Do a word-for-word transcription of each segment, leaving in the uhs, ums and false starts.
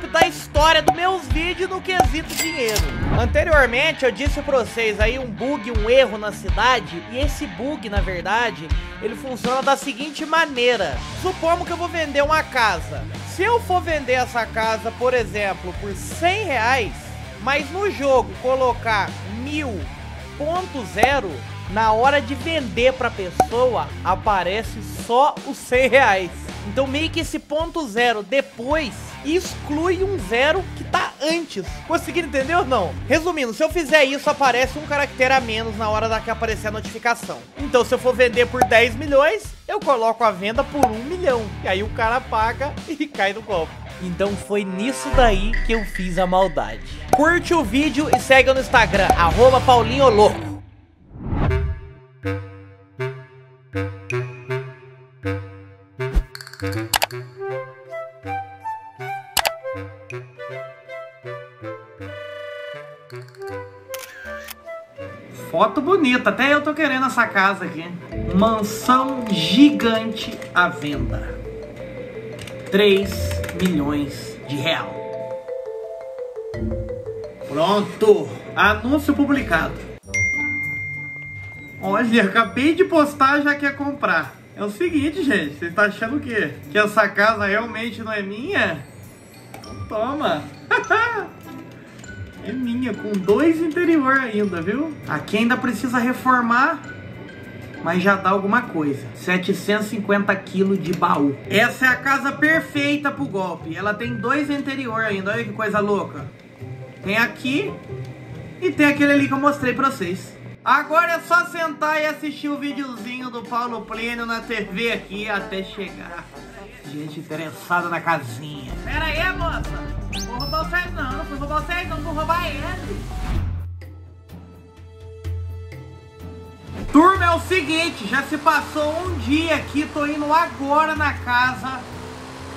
top da história dos meus vídeos no quesito dinheiro. Anteriormente eu disse pra vocês aí um bug, um erro na cidade. E esse bug, na verdade, ele funciona da seguinte maneira. Supomos que eu vou vender uma casa. Se eu for vender essa casa, por exemplo, por cem reais, mas no jogo colocar mil ponto zero, na hora de vender pra pessoa, aparece só os cem reais. Então meio que esse ponto zero depois exclui um zero que tá antes. Conseguiram entender ou não? Resumindo, se eu fizer isso, aparece um caractere a menos na hora da que aparecer a notificação. Então se eu for vender por dez milhões, eu coloco a venda por um milhão. E aí o cara paga e cai no copo. Então foi nisso daí que eu fiz a maldade. Curte o vídeo e segue no Instagram, arroba Paulinho O Loko. Foto bonita, até eu tô querendo essa casa aqui. Mansão gigante à venda, três milhões de real. Pronto, anúncio publicado. Olha, acabei de postar, já quer comprar. É o seguinte, gente, vocês estão achando o quê? Que essa casa realmente não é minha? Então toma! É minha, com dois interior ainda, viu? Aqui ainda precisa reformar, mas já dá alguma coisa. setecentos e cinquenta quilos de baú. Essa é a casa perfeita pro golpe. Ela tem dois interior ainda, olha que coisa louca. Tem aqui e tem aquele ali que eu mostrei pra vocês. Agora é só sentar e assistir o videozinho do Paulo Pleno na T V aqui até chegar gente interessada na casinha. Pera aí, moça. Não vou roubar vocês não, não vou roubar vocês não, vou roubar ele. Turma, é o seguinte, já se passou um dia aqui, tô indo agora na casa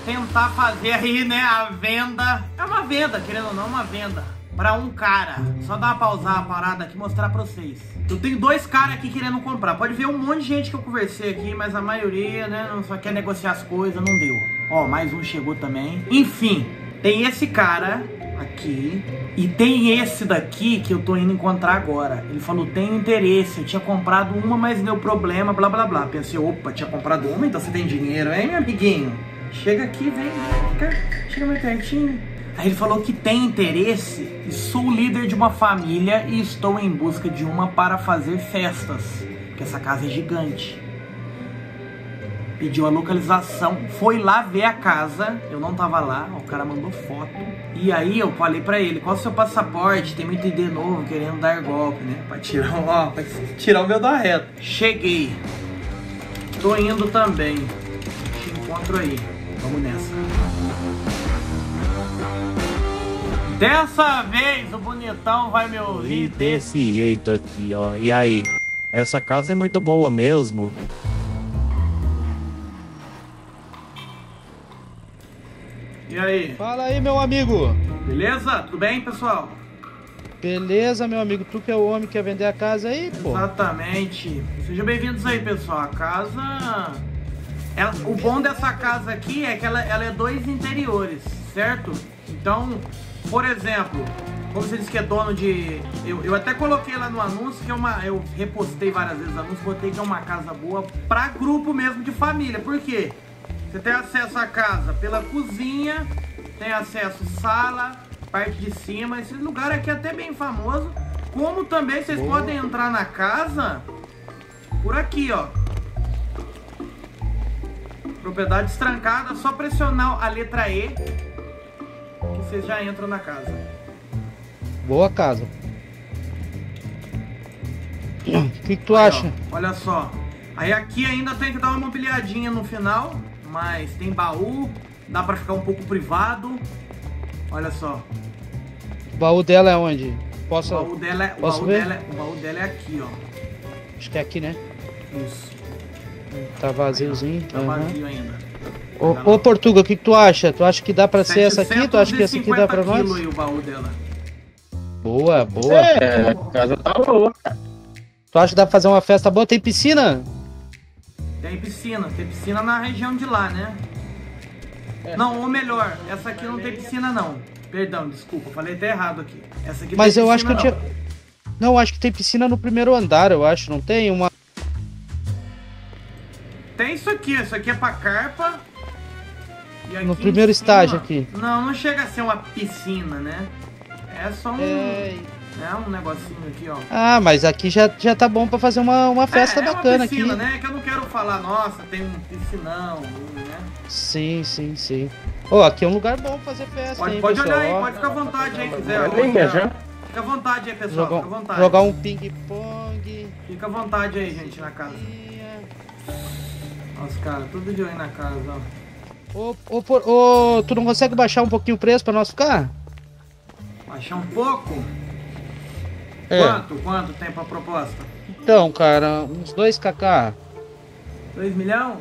tentar fazer aí, né, a venda. É uma venda, querendo ou não, uma venda. Pra um cara. Só dá uma pausar a parada aqui e mostrar pra vocês. Eu tenho dois caras aqui querendo comprar. Pode ver um monte de gente que eu conversei aqui, mas a maioria, né, não só quer negociar as coisas, não deu. Ó, mais um chegou também. Enfim, tem esse cara aqui e tem esse daqui que eu tô indo encontrar agora. Ele falou, tem interesse, eu tinha comprado uma, mas deu problema, blá blá blá. Pensei, opa, tinha comprado uma, então você tem dinheiro, hein, meu amiguinho? Chega aqui, vem, fica, chega mais pertinho. Aí ele falou que tem interesse e sou líder de uma família e estou em busca de uma para fazer festas, porque essa casa é gigante. Pediu a localização, foi lá ver a casa, eu não tava lá, o cara mandou foto. E aí eu falei pra ele, qual é o seu passaporte? Tem muito I D novo querendo dar golpe, né? Pra tirar, ó, pra tirar o meu da reta. Cheguei, tô indo também, te encontro aí, vamos nessa. Dessa vez o bonitão vai me ouvir. E desse jeito aqui, ó. E aí? Essa casa é muito boa mesmo. E aí? Fala aí, meu amigo. Beleza? Tudo bem, pessoal? Beleza, meu amigo. Tu que é o homem que quer vender a casa aí, pô? Exatamente. Sejam bem-vindos aí, pessoal. A casa... Ela... O bom dessa casa aqui é que ela, ela é dois interiores, certo? Então... Por exemplo, como você disse que é dono de... Eu, eu até coloquei lá no anúncio, que é uma... eu repostei várias vezes o anúncio, botei que é uma casa boa para grupo mesmo de família. Por quê? Você tem acesso à casa pela cozinha, tem acesso sala, parte de cima. Esse lugar aqui é até bem famoso. Como também vocês boa. Podem entrar na casa por aqui, ó. Propriedade destrancada, só pressionar a letra E. Que vocês já entram na casa. Boa casa. O que, que tu aí, acha? Ó, olha só. Aí aqui ainda tem que dar uma mobiliadinha no final. Mas tem baú. Dá pra ficar um pouco privado. Olha só. O baú dela é onde? Posso, o baú dela é, posso o baú ver? Dela, o baú dela é aqui, ó. Acho que é aqui, né? Isso. Tá vaziozinho. Aí, ó, tá uhum. vazio ainda. Ô, ô Portuga, o que, que tu acha? Tu acha que dá pra ser essa aqui? Tu acha que essa aqui dá pra nós? O baú dela. Boa, boa. É, a casa tá boa. Tu acha que dá pra fazer uma festa boa? Tem piscina? Tem piscina, tem piscina na região de lá, né? Não, ou melhor, essa aqui não tem piscina não. Perdão, desculpa, falei até errado aqui. Essa aqui Mas tem eu piscina, acho que eu tinha... Não, acho que tem piscina no primeiro andar, eu acho, não tem uma... Tem isso aqui, isso aqui é pra carpa. E aqui no primeiro estágio aqui. Não, não chega a ser uma piscina, né? É só um... É... É um negocinho aqui, ó. Ah, mas aqui já, já tá bom pra fazer uma, uma festa é, bacana aqui. É uma piscina, aqui, né? Que eu não quero falar, nossa, tem um piscinão, né? Sim, sim, sim. Ô, oh, aqui é um lugar bom pra fazer festa, pode, hein, pode pessoal. Olhar aí, pode ficar à vontade aí, quiser. Fica à vontade aí, pessoal, jogar, fica à vontade. Jogar um ping-pong. Fica à vontade aí, gente, na casa. Nossa, cara, tudo de olho na casa, ó. Ô, oh, ô, oh, ô, oh, tu não consegue baixar um pouquinho o preço pra nós ficar? Baixar um pouco? É. Quanto? Quanto tem pra proposta? Então, cara, uns dois ká ká. dois milhão?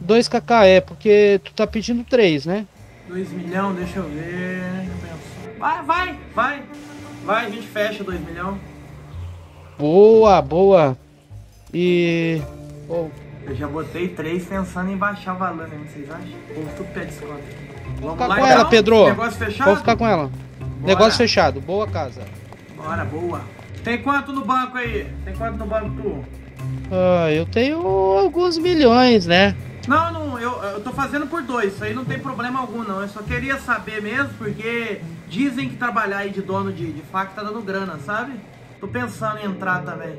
dois ká ká, é, porque tu tá pedindo três, né? dois milhão, deixa eu ver... Vai, vai, vai! Vai, a gente fecha dois milhão. Boa, boa! E... Oh. Eu já botei três pensando em baixar o valor, né? Vocês acham? Ou tu pede desconto. Vamos ficar lá, com então? Ela, Pedro! Negócio fechado? Vou ficar com ela. Bora. Negócio fechado, boa casa. Bora, boa. Tem quanto no banco aí? Tem quanto no banco tu? Ah, eu tenho alguns milhões, né? Não, não, eu, eu tô fazendo por dois, isso aí não tem problema algum não. Eu só queria saber mesmo, porque dizem que trabalhar aí de dono de, de faca tá dando grana, sabe? Tô pensando em entrar também.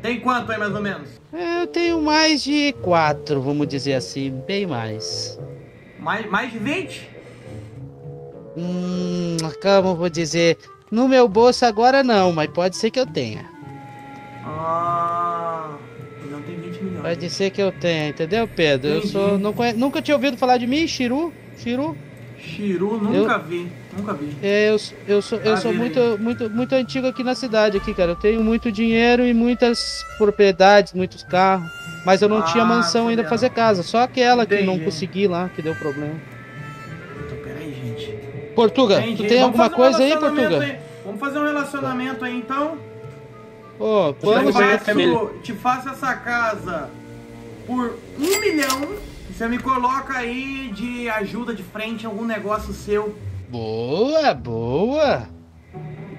Tem quanto aí mais ou menos? Eu tenho mais de quatro, vamos dizer assim, bem mais. Mais, mais de vinte? Hum, como vou dizer... No meu bolso agora não, mas pode ser que eu tenha. Ah, não tem vinte milhões. Pode ser que eu tenha, entendeu, Pedro? Entendi. Eu sou, não conhe... Nunca tinha ouvido falar de mim, Chiru? Chiru? Chiru, nunca eu... vi, nunca vi. É, eu, eu sou, eu ah, sou muito, muito, muito antigo aqui na cidade, aqui, cara. Eu tenho muito dinheiro e muitas propriedades, muitos carros. Mas eu não ah, tinha mansão ainda pra fazer casa, só aquela Entendi. Que não consegui lá, que deu problema. Portuga, Entendi. Tu tem vamos alguma um coisa aí, Portuga? Aí. Vamos fazer um relacionamento aí, então. Ô, oh, vamos eu te faço, te faço essa casa por um milhão. E você me coloca aí de ajuda de frente em algum negócio seu. Boa, boa.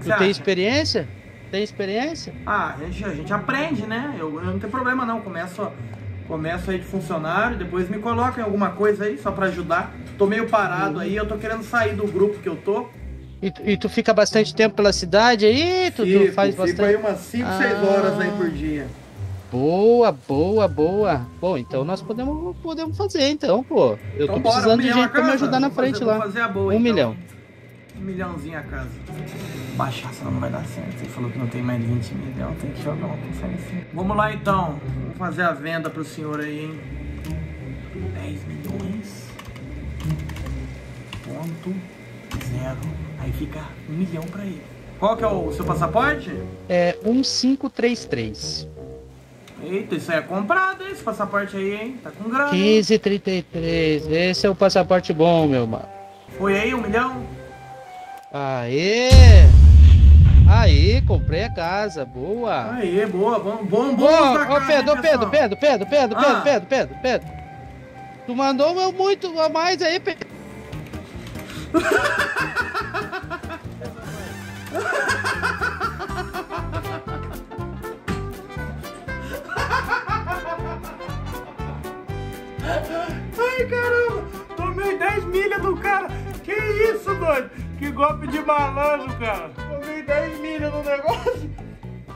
Tu tem experiência? Tem experiência? Ah, a gente, a gente aprende, né? Eu, eu não tenho problema, não. Começo... Começo aí de funcionário, depois me coloca em alguma coisa aí, só pra ajudar. Tô meio parado uhum. aí, eu tô querendo sair do grupo que eu tô. E, e tu fica bastante tempo pela cidade aí? Tu, fico, tu faz bastante... Fico aí umas cinco, seis horas aí por dia. Boa, boa, boa. Bom, então nós podemos, podemos fazer, então, pô. Eu então tô bora, precisando um de gente pra me ajudar na frente fazer, lá. Fazer a boa, um então. milhão. Um milhãozinho a casa. Baixar, senão não vai dar certo. Você falou que não tem mais vinte milhões, tem que jogar uma pensando assim. Vamos lá então, vou fazer a venda pro senhor aí, hein? dez milhões. Ponto zero. Aí fica um milhão pra ele. Qual que é o seu passaporte? É um cinco três três. Eita, isso aí é comprado, esse passaporte aí, hein? Tá com grana. quinze trinta e três, esse é o passaporte bom, meu mano. Foi aí, um milhão? Aê! Aê, comprei a casa, boa! Aê, boa, bom, bom, bom! Ô, Pedro, Pedro, Pedro, Pedro, Pedro, ah. Pedro, Pedro, Pedro! Tu mandou meu muito a mais aí, Pedro! Ai, caramba! Tomei dez milhas do cara! Que isso, doido! Que golpe de malandro, cara. Tomei dez milhas no negócio.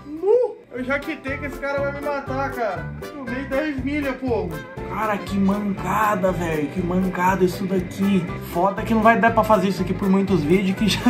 Nu! Eu já quitei que esse cara vai me matar, cara. Tomei dez milhas, povo. Cara, que mancada, velho. Que mancada isso daqui. Foda que não vai dar pra fazer isso aqui por muitos vídeos que já...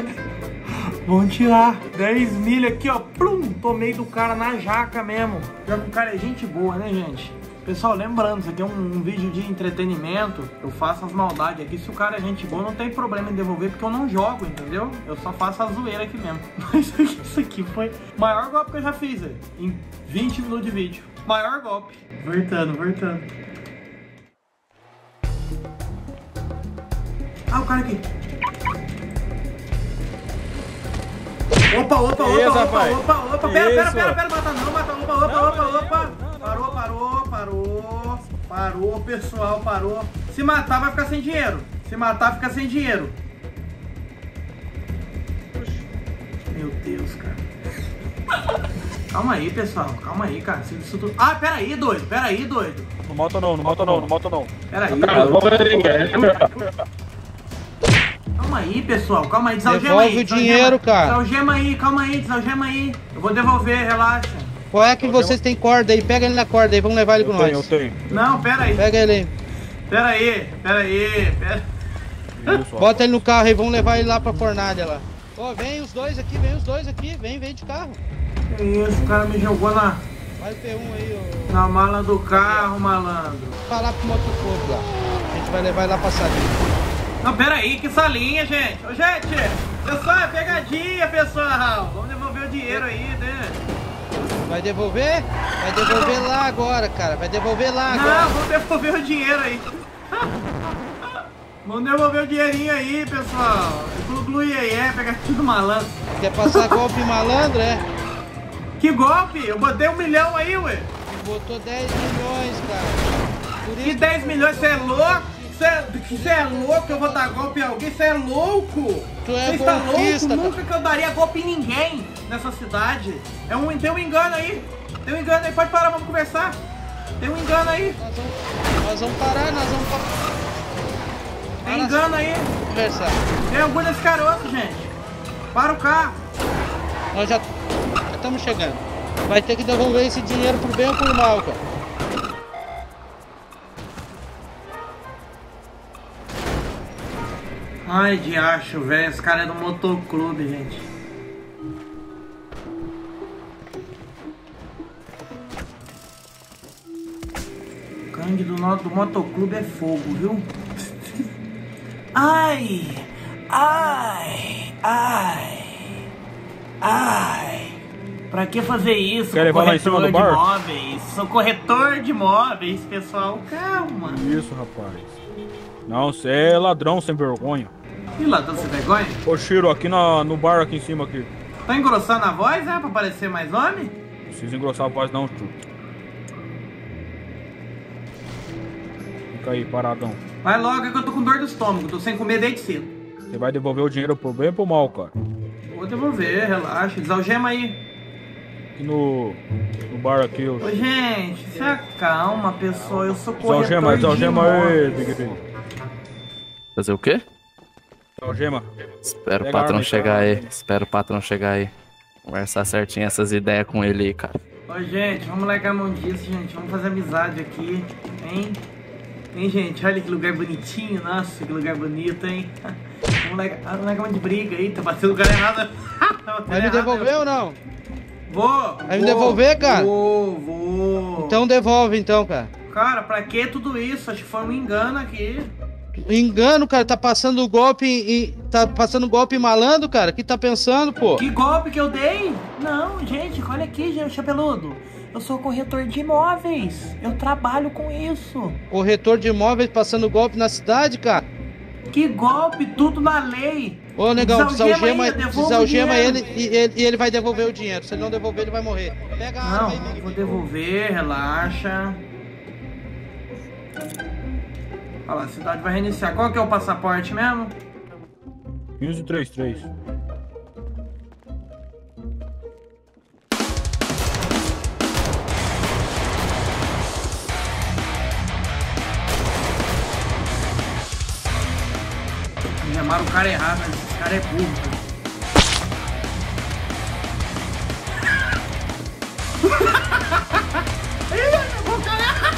Vão tirar. dez milhas aqui, ó. Plum! Tomei do cara na jaca mesmo. Já que o cara é gente boa, né, gente? Pessoal, lembrando, isso aqui é um, um vídeo de entretenimento, eu faço as maldades aqui, se o cara é gente boa não tem problema em devolver porque eu não jogo, entendeu? Eu só faço a zoeira aqui mesmo. Mas isso aqui foi o maior golpe que eu já fiz, aí, em vinte minutos de vídeo. Maior golpe. Voltando, voltando. Ah, o cara aqui. Opa, opa, opa, Eita, opa, opa, opa, opa, pera, pera, pera, pera, mata não, mata, opa, opa, não, opa, opa. Parou, parou, parou, parou, pessoal, parou. Se matar, vai ficar sem dinheiro. Se matar, fica sem dinheiro. Meu Deus, cara. Calma aí, pessoal. Calma aí, cara. Ah, pera aí, doido. Pera aí, doido. Não moto não, não moto não, não moto não. Pera aí, doido. Calma aí, pessoal. Calma aí, desalgema aí. Devolve o dinheiro, cara. Desalgema aí, calma aí, desalgema aí. Eu vou devolver, relaxa. Qual é que vocês têm corda aí? Pega ele na corda aí, vamos levar ele com nós. Eu tenho, eu tenho. Não, pera aí. Pega ele aí. Pera aí, pera aí, pera... Bota ele no carro aí, vamos levar ele lá pra fornalha lá. Ô, vem os dois aqui, vem os dois aqui, vem, vem de carro. Que isso, o cara me jogou na... Vai ter um aí, ô... Na mala do carro, malandro. Vai lá pro Moto Fogo lá. A gente vai levar ele lá pra salinha. Não, pera aí, que salinha, gente. Ô, gente, pessoal, é pegadinha, pessoal. Vamos devolver o dinheiro aí, né? Vai devolver? Vai devolver lá agora, cara. Vai devolver lá Não, agora. Não, vamos devolver o dinheiro aí. Vamos devolver o dinheirinho aí, pessoal. Glu-glu e aí, é, pegadinha do malandro. Quer passar golpe malandro, é? Que golpe? Eu botei um milhão aí, ué. Botou dez milhões, cara. Por que dez milhões? Você é louco? Você é louco? Eu vou dar golpe em alguém? Você é louco? Tu é golpista, tá louco? Cara. Nunca que eu daria golpe em ninguém nessa cidade. É um, tem um engano aí. Tem um engano aí. Pode parar, vamos conversar. Tem um engano aí. Nós vamos, nós vamos parar, nós vamos parar. Tem engano aí. Conversar. Tem orgulho desse garoto, gente. Para o carro. Nós já estamos chegando. Vai ter que devolver esse dinheiro pro bem ou pro mal, cara. Ai, de acho, velho. Esse cara é do motoclube, gente. O gangue do, do motoclube é fogo, viu? Ai, ai, ai, ai. Pra que fazer isso? Quer levar lá em cima do bar? Móveis. Sou corretor de imóveis, pessoal. Calma. Isso, rapaz. Não, você é ladrão sem vergonha. E ladrão sem vergonha? Ô, Chiro, aqui na, no bar aqui em cima aqui. Tá engrossando a voz, né? Pra parecer mais homem? Não precisa engrossar a voz não, tio. Fica aí, paradão. Vai logo é que eu tô com dor do estômago, tô sem comer desde cedo. Você vai devolver o dinheiro pro bem ou pro mal, cara? Vou devolver, relaxa. Desalgema aí. Aqui no, no bar aqui, eu... Ô, gente, se acalma, pessoal. Eu sou corretor de imóveis. Desalgema, desalgema aí, fazer o quê? Algema. Espero o patrão chegar aí. Espero o patrão chegar aí. Conversar certinho essas ideias com ele aí, cara. Ô, gente, vamos largar a mão disso, gente. Vamos fazer amizade aqui, hein? Hein, gente? Olha que lugar bonitinho. Nossa, que lugar bonito, hein? Vamos largar a mão de briga aí. Tá batendo o cara errado. Vai me devolver ou não? Vou. Vai me devolver, cara? Vou, vou. Então devolve, então, cara. Cara, pra que tudo isso? Acho que foi um engano aqui. Engano, cara, tá passando golpe e tá passando golpe malandro, cara. O que tá pensando, pô? Que golpe que eu dei? Não, gente, olha aqui, gente, Chapeludo. Eu sou corretor de imóveis. Eu trabalho com isso. Corretor de imóveis passando golpe na cidade, cara? Que golpe, tudo na lei. Ô, negão, desalgema, desalgema ele e ele, ele vai devolver o dinheiro. Se ele não devolver, ele vai morrer. Pega a arma aí, Não, vou devolver, relaxa. Olha lá, a cidade vai reiniciar. Qual que é o passaporte mesmo? quinze trinta e três. Chamaram o cara errado, mas esse cara é burro. Ih, levou o cara errado!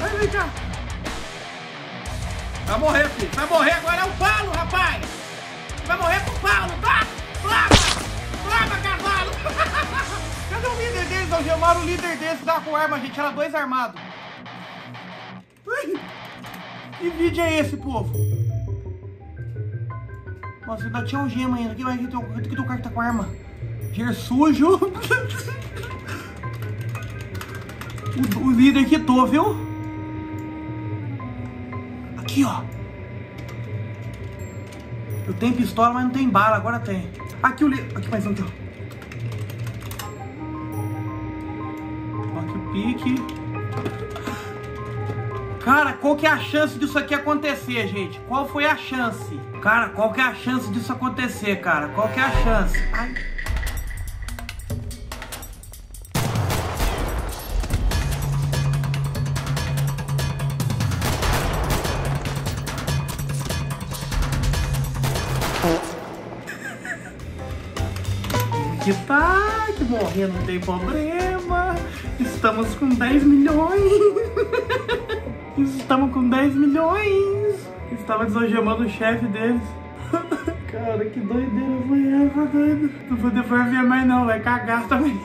Vai, vem cá. Vai morrer, filho. Vai morrer agora é o Paulo, rapaz. Vai morrer com o Paulo, tá? Flava! Flava, cavalo! Cadê o líder deles? Algemaram o líder deles. Tava com arma, gente. Era dois armados. Que vídeo é esse, povo? Nossa, ainda tinha um gema ainda. Aqui vai que tem um cara que tá com arma. Dinheiro sujo. O, o líder quitou, viu? Aqui, ó. Eu tenho pistola, mas não tem bala. Agora tem. Aqui o líder... Aqui mais um, aqui, ó. pique. Cara, qual que é a chance disso aqui acontecer, gente? Qual foi a chance? Cara, qual que é a chance disso acontecer, cara? Qual que é a chance? Ai. Que tá, que morrendo não tem problema. Estamos com dez milhões. Estamos com dez milhões. Estava desonjamando o chefe deles. Cara, que doideira foi essa, doido. Não vou devolver mais não, vai cagar também.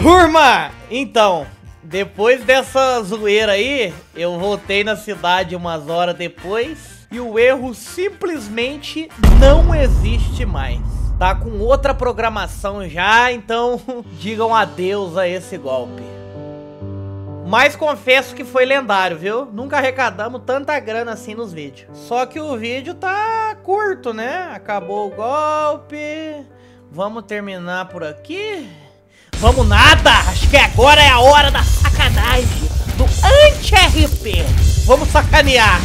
Turma, então, depois dessa zoeira aí, eu voltei na cidade umas horas depois e o erro simplesmente não existe mais. Tá com outra programação já, então digam adeus a esse golpe. Mas confesso que foi lendário, viu? Nunca arrecadamos tanta grana assim nos vídeos. Só que o vídeo tá curto, né? Acabou o golpe. Vamos terminar por aqui. Vamos nada! Acho que agora é a hora da sacanagem do anti-R P. Vamos sacanear!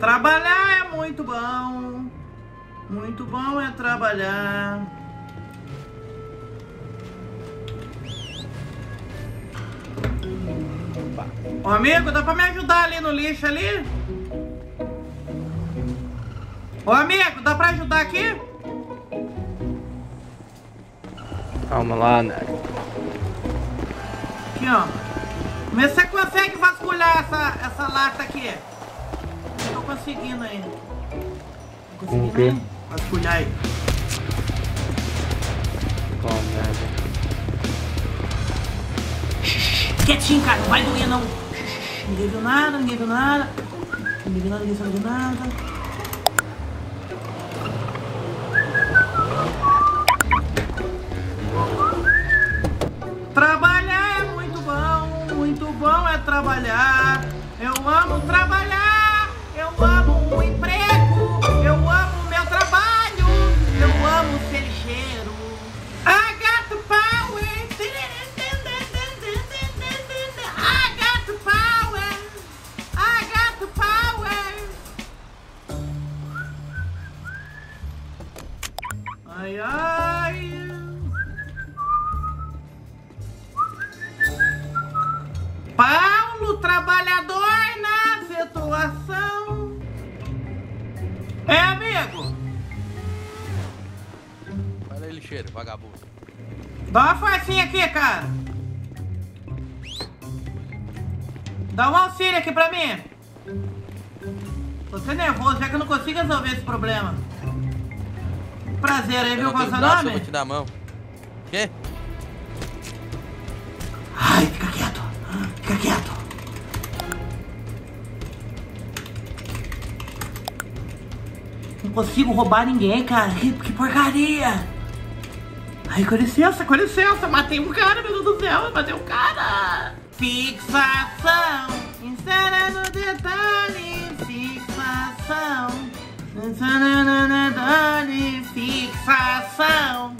Trabalhar é muito bom. Muito bom é trabalhar. Ô, amigo, dá pra me ajudar ali no lixo ali? Ô, amigo, dá pra ajudar aqui? Calma lá, né? Aqui, ó. Vê se você consegue vasculhar essa, essa lata aqui. Conseguindo ainda. Conseguindo okay. Ainda. Vasculhar aí. Bom, merda. Quietinho, cara. Não vai doer, não. Ninguém viu nada, ninguém viu nada. Ninguém viu nada, ninguém viu nada. Trabalhar é muito bom. Muito bom é trabalhar. Eu amo trabalhar. Eu amo o emprego, eu amo o meu trabalho, eu amo ser ligeiro. Ah, gato power! Ah, gato power! Ah, gato power! Ai, ai! Paulo, trabalhador na situação. É, amigo! Vai lá, lixeiro, vagabundo. Dá uma forcinha aqui, cara. Dá um auxílio aqui pra mim. Tô sendo nervoso, já que eu não consigo resolver esse problema. Prazer aí, viu? Qual é o seu nome? Eu vou te dar a mão. Quê? Ai, fica quieto. Fica quieto. Não consigo roubar ninguém, cara. Que, que porcaria. Ai, com licença, com licença. Matei um cara, meu Deus do céu. Matei um cara. Fixação. Insera no detalhe. Fixação. Insera no detalhe. Fixação.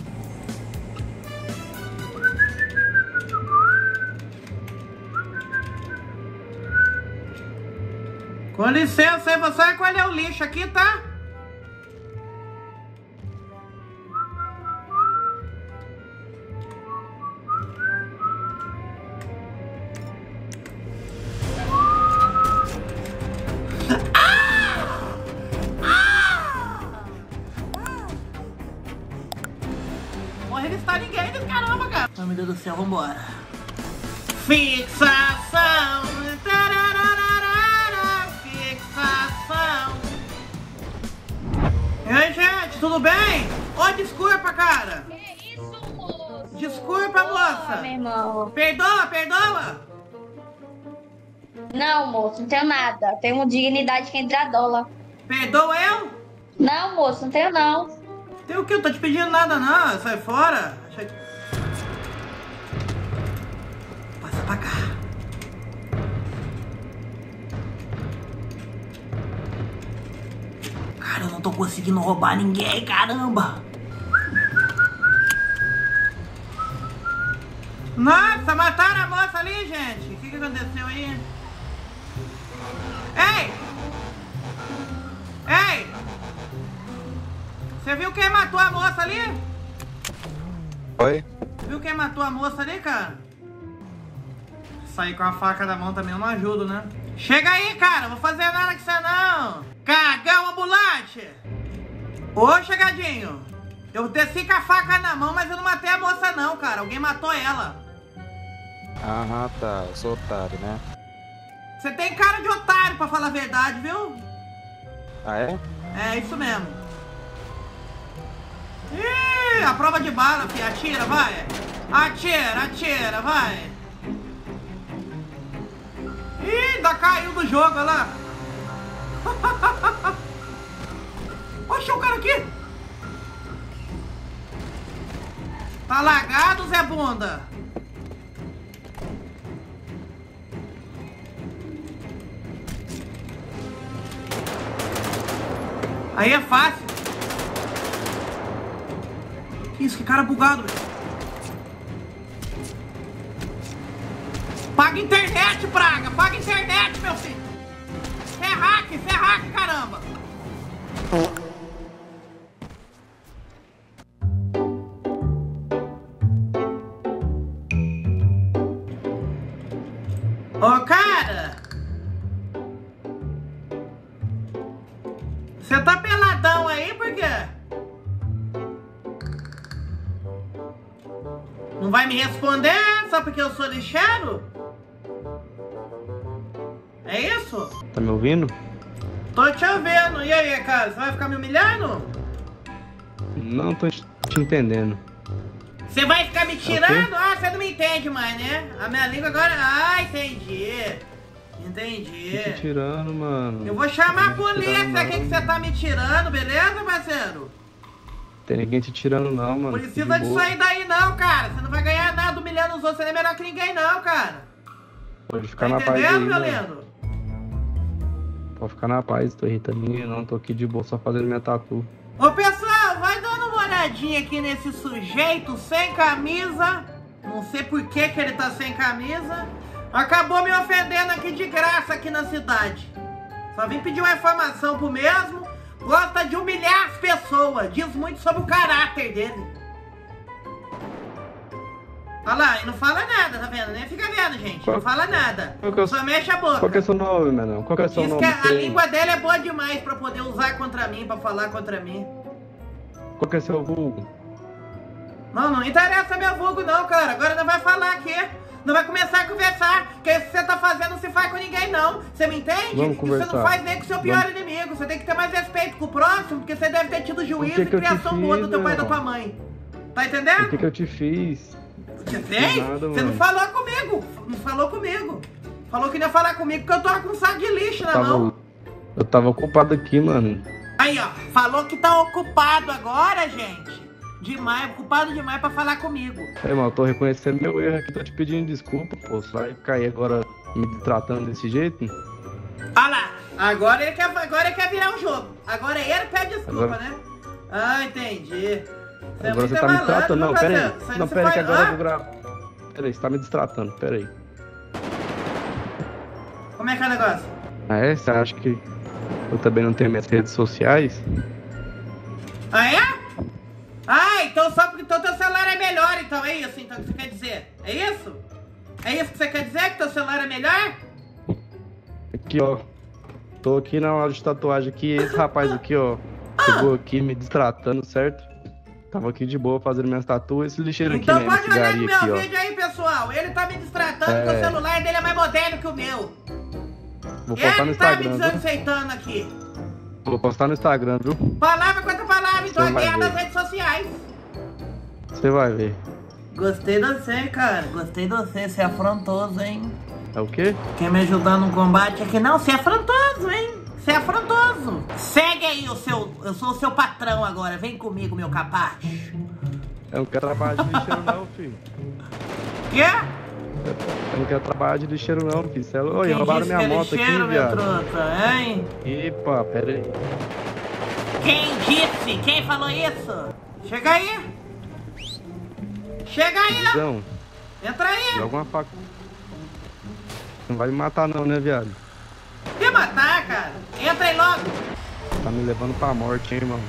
Com licença, aí você vai colher o lixo aqui, tá? Meu Deus do céu, vambora. Fixação. Fixação. E aí, gente, tudo bem? Ô, oh, desculpa, cara. Que isso, moço? Desculpa, oh, moça. Meu irmão. Perdoa, perdoa. Não, moço, não tenho nada. Tenho dignidade que entra dólar. Perdoa eu? Não, moço, não tenho não. Tem o que? Eu tô te pedindo nada não, sai fora. Passa pra cá. Cara, eu não tô conseguindo roubar ninguém, caramba. Nossa, mataram a moça ali, gente. O que que aconteceu aí? Ei! Ei! Você viu quem matou a moça ali? Oi? Viu quem matou a moça ali, cara? Sair com a faca da mão também eu não ajudo, né? Chega aí, cara! Não vou fazer nada com você, não! Cagão ambulante! Ô, chegadinho! Eu desci com a faca na mão, mas eu não matei a moça, não, cara! Alguém matou ela! Aham, tá. Eu sou otário, né? Você tem cara de otário, pra falar a verdade, viu? Ah, é? É, isso mesmo. Ih, a prova de bala, filho. Atira, vai. Atira, atira, vai. Ih, ainda caiu do jogo, olha lá. Oxe, o cara aqui. Tá lagado, Zé Bunda. Aí é fácil. Que isso, que cara bugado, velho. Paga internet, praga. Paga internet, meu filho. Cê é hack, cê é hack, caramba. Ô, oh, cara. Você tá peladão aí, por quê? Não vai me responder só porque eu sou lixeiro? É isso? Tá me ouvindo? Tô te ouvindo. E aí, cara? Você vai ficar me humilhando? Não, tô te entendendo. Você vai ficar me tirando? Okay. Ah, você não me entende mais, né? A minha língua agora... Ah, entendi. Entendi. Tô te tirando, mano. Eu vou chamar a polícia aqui que você tá me tirando, beleza, parceiro? Tem ninguém te tirando não, mano. Precisa disso aí daí não, cara. Você não vai ganhar nada humilhando os outros. Você não é melhor que ninguém não, cara. Pode ficar na paz aí, mano. Tá entendendo, meu lindo? Pode ficar na paz, tô irritando ninguém não. Tô aqui de boa, só fazendo minha tatu. Ô, pessoal, vai dando uma olhadinha aqui nesse sujeito sem camisa. Não sei por que que ele tá sem camisa. Acabou me ofendendo aqui de graça aqui na cidade. Só vim pedir uma informação pro mesmo. Gosta de humilhar as pessoas. Diz muito sobre o caráter dele. Olha lá, e não fala nada, tá vendo? Nem fica vendo, gente. Qual, não fala nada. Eu, só mexe a boca. Qual que é seu nome, meu não? Qual que é seu nome? Diz que a, a língua dela é boa demais pra poder usar contra mim, pra falar contra mim. Qual que é seu vulgo? Não, não interessa meu vulgo não, cara. Agora não vai falar aqui. Não vai começar a conversar, que isso que você tá fazendo não se faz com ninguém não. Você me entende? Vamos conversar. Você não faz nem com o seu pior Vamos. inimigo. Você tem que ter mais respeito com o próximo, porque você deve ter tido juízo que e que criação boa do teu pai e da tua mãe. Tá entendendo? O que, que eu te fiz? Eu te fiz? Nada, você mãe. não falou comigo. Não falou comigo. Falou que não ia falar comigo, porque eu tô com um saco de lixo na mão. Eu tava ocupado aqui, mano. Aí, ó. Falou que tá ocupado agora, gente. Demais, culpado demais pra falar comigo. É, mano, eu tô reconhecendo meu erro aqui, tô te pedindo desculpa, pô. Você vai ficar aí agora me tratando desse jeito? Ah lá, agora ele quer, agora ele quer virar um jogo. Agora ele pede desculpa, agora... né? Ah, entendi. Você agora é você tá malandro, me tratando, não, pera aí. Você não, pera aí que agora ah? eu vou gravar. Pera aí, você tá me distratando, pera aí. Como é que é o negócio? Ah, é? Você acha que eu também não tenho minhas redes sociais? Ah, é? Ah, então só porque então teu celular é melhor, então é isso, então, que você quer dizer? É isso? É isso que você quer dizer, que teu celular é melhor? Aqui, ó. Tô aqui na aula de tatuagem aqui, esse rapaz aqui, ó. Chegou aqui me distratando, certo? Tava aqui de boa fazendo minhas tatuas, esse lixeiro então aqui, né? Então pode olhar no meu aqui, vídeo ó. aí, pessoal. Ele tá me distratando é... porque o celular dele é mais moderno que o meu. Vou postar Ele no tá Instagram, me desaceitando aqui. Vou postar no Instagram, viu? Palavra contra palavra, então a guerra nas redes sociais. Você vai ver. Gostei de você, cara. Gostei de você. Você é afrontoso, hein? É o quê? Quer me ajudar no combate aqui? Não, você é afrontoso, hein? Você é afrontoso. mesmo? Segue aí o seu... Eu sou o seu patrão agora. Vem comigo, meu capaz. Eu não quero trabalhar de lixeiro não, filho. Quê? Eu não quero trabalhar de lixeiro não, filho. Cê é louco, roubaram minha é moto lixeiro, aqui, viado. Truta, hein? Epa, pera aí. Quem disse? Quem falou isso? Chega aí. Chega aí. Então, entra aí. Joga uma faca. Não vai me matar não, né, viado? Me matar, cara? Entra aí logo. Tá me levando pra morte, hein, irmão?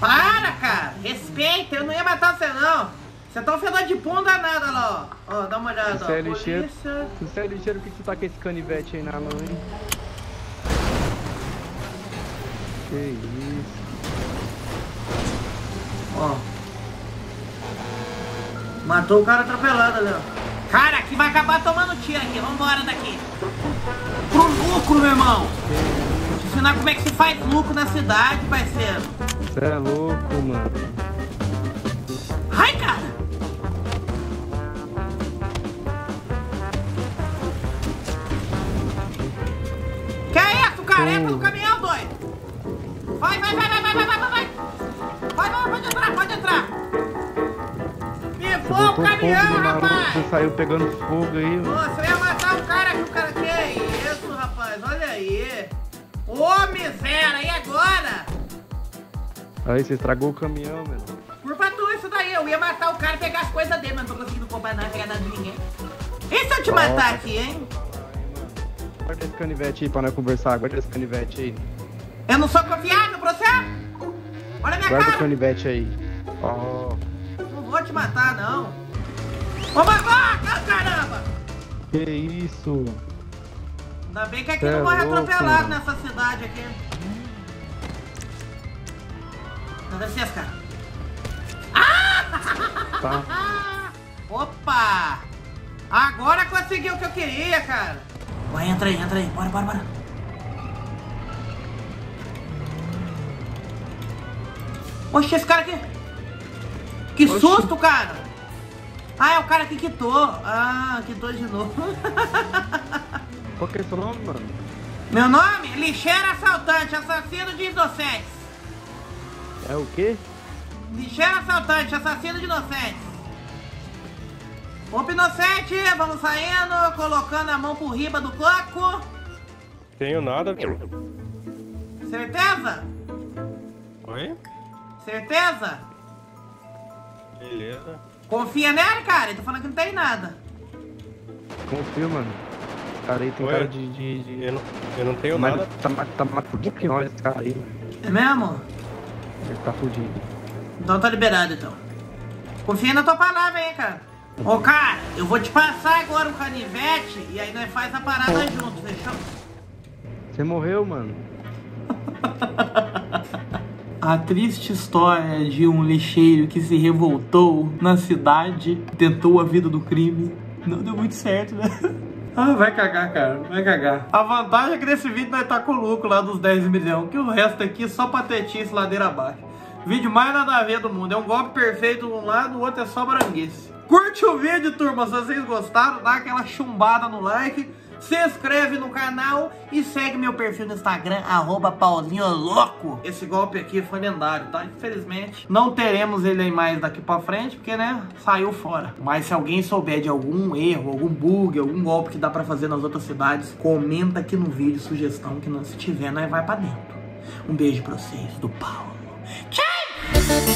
Para, cara. Respeita. Eu não ia matar você, não. Você tá um fedor de pum danada lá, ó. Ó, dá uma olhada, ó. Você é lixeiro. Você é lixeiro, por que você tá com esse canivete aí na mão, hein? Que isso. Ó. Matou o cara atropelado ali, ó. Cara, aqui vai acabar tomando tiro aqui. Vambora daqui. Pro lucro, meu irmão. Vou te ensinar como é que se faz lucro na cidade, parceiro. Você é louco, mano. Ai, cara. Que é isso, cara? É pelo caminhão, doido. Vai, vai, vai, vai, vai, vai, vai, vai. Vai, vai, pode entrar, pode entrar. Me fogo o caminhão, rapaz. Você saiu pegando fogo aí, mano. Pô, você ia matar o cara que o cara quer. Isso, rapaz, olha aí. Ô, miséria, e agora? Aí, você estragou o caminhão, meu. Culpa tua isso daí, eu ia matar o cara e pegar as coisas dele, mas não tô conseguindo comprar nada, pegar nada de ninguém. E se eu te Nossa. matar aqui, hein? Guarda esse canivete aí pra nós conversar, guarda esse canivete aí. Eu não sou confiável pra você? Olha a minha Guarda cara! Guarda o canivete aí. Oh. Não vou te matar, não. Ô, babaca, caramba! Que isso? Ainda bem que aqui é não morre atropelado nessa cidade aqui. Dá licença, cara. Ah! Tá. Opa! Agora consegui o que eu queria, cara. Vai, entra aí, entra aí. Bora, bora, bora. Oxe, esse cara aqui... Que Oxe. susto, cara! Ah, é o cara que quitou. Ah, quitou de novo. Qual que é seu nome, mano? Meu nome? Lixeiro assaltante, assassino de inocentes. É o quê? Lixeiro assaltante, assassino de inocentes. Opa, inocente, vamos saindo, colocando a mão por riba do coco. Tenho nada, meu. Certeza? Oi? Certeza? Beleza. Confia nele, cara? Ele tá falando que não tem nada. Confio, mano. Esse cara aí tem Oi? cara de... de, de... Eu, não, eu não tenho Mas nada. Tá, tá mais fudido que nós, esse cara aí. É mesmo? Ele tá fudido. Então tá liberado, então. Confia na tua palavra, hein, cara. Ô, cara, eu vou te passar agora um canivete e aí nós faz a parada oh. junto, fechou? Você morreu, mano. A triste história de um lixeiro que se revoltou na cidade, tentou a vida do crime. Não deu muito certo, né? Ah, vai cagar, cara. Vai cagar. A vantagem é que nesse vídeo nós tá com o lucro lá dos dez milhões, que o resto aqui é só patetice ladeira abaixo. Vídeo mais nada a ver do mundo. É um golpe perfeito de um lado, o outro é só baranguice. Curte o vídeo, turma. Se vocês gostaram, dá aquela chumbada no like. Se inscreve no canal e segue meu perfil no Instagram, arroba Paulinho O Loko. Esse golpe aqui foi lendário, tá? Infelizmente, não teremos ele aí mais daqui pra frente, porque, né, saiu fora. Mas se alguém souber de algum erro, algum bug, algum golpe que dá pra fazer nas outras cidades, comenta aqui no vídeo, sugestão que não se tiver, nós vai pra dentro. Um beijo pra vocês, do Paulo. Tchau!